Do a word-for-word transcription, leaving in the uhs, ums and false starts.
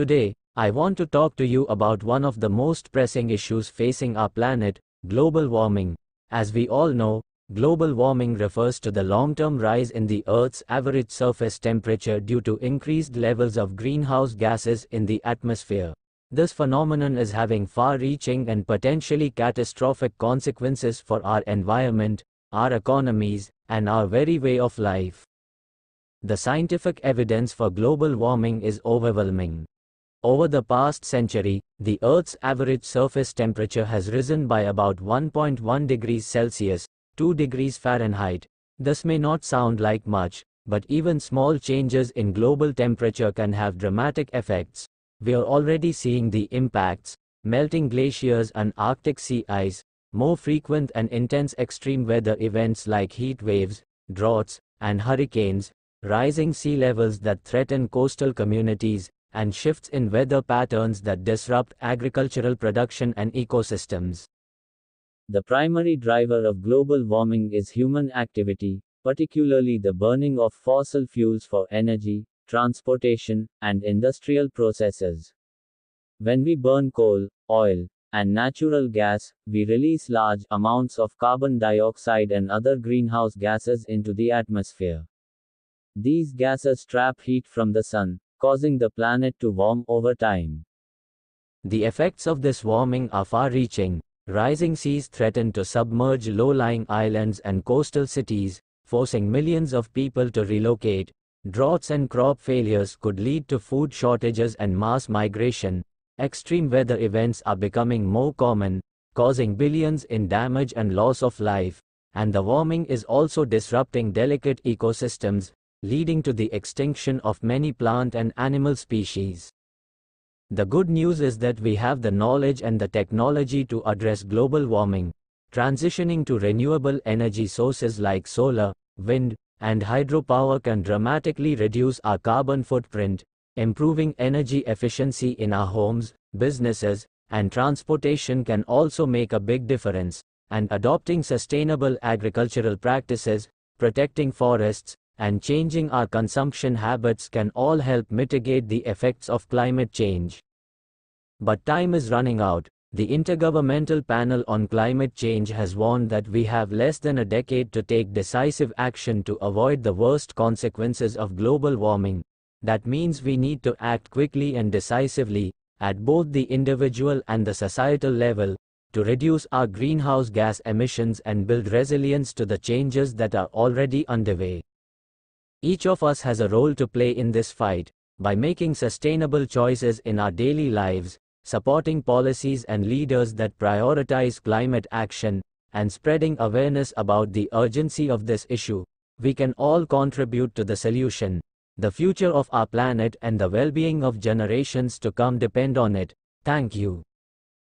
Today, I want to talk to you about one of the most pressing issues facing our planet, global warming. As we all know, global warming refers to the long-term rise in the Earth's average surface temperature due to increased levels of greenhouse gases in the atmosphere. This phenomenon is having far-reaching and potentially catastrophic consequences for our environment, our economies, and our very way of life. The scientific evidence for global warming is overwhelming. Over the past century, the Earth's average surface temperature has risen by about one point one degrees Celsius, two degrees Fahrenheit. This may not sound like much, but even small changes in global temperature can have dramatic effects. We are already seeing the impacts: melting glaciers and Arctic sea ice, more frequent and intense extreme weather events like heat waves, droughts, and hurricanes, rising sea levels that threaten coastal communities, and shifts in weather patterns that disrupt agricultural production and ecosystems. The primary driver of global warming is human activity, particularly the burning of fossil fuels for energy, transportation, and industrial processes. When we burn coal, oil, and natural gas, we release large amounts of carbon dioxide and other greenhouse gases into the atmosphere. These gases trap heat from the sun, causing the planet to warm over time. The effects of this warming are far-reaching. Rising seas threaten to submerge low-lying islands and coastal cities, forcing millions of people to relocate. Droughts and crop failures could lead to food shortages and mass migration. Extreme weather events are becoming more common, causing billions in damage and loss of life. And the warming is also disrupting delicate ecosystems, leading to the extinction of many plant and animal species. The good news is that we have the knowledge and the technology to address global warming. Transitioning to renewable energy sources like solar, wind, and hydropower can dramatically reduce our carbon footprint, improving energy efficiency in our homes, businesses, and transportation can also make a big difference, and adopting sustainable agricultural practices, protecting forests, and changing our consumption habits can all help mitigate the effects of climate change. But time is running out. The Intergovernmental Panel on Climate Change has warned that we have less than a decade to take decisive action to avoid the worst consequences of global warming. That means we need to act quickly and decisively, at both the individual and the societal level, to reduce our greenhouse gas emissions and build resilience to the changes that are already underway. Each of us has a role to play in this fight. By making sustainable choices in our daily lives, supporting policies and leaders that prioritize climate action, and spreading awareness about the urgency of this issue, we can all contribute to the solution. The future of our planet and the well-being of generations to come depend on it. Thank you.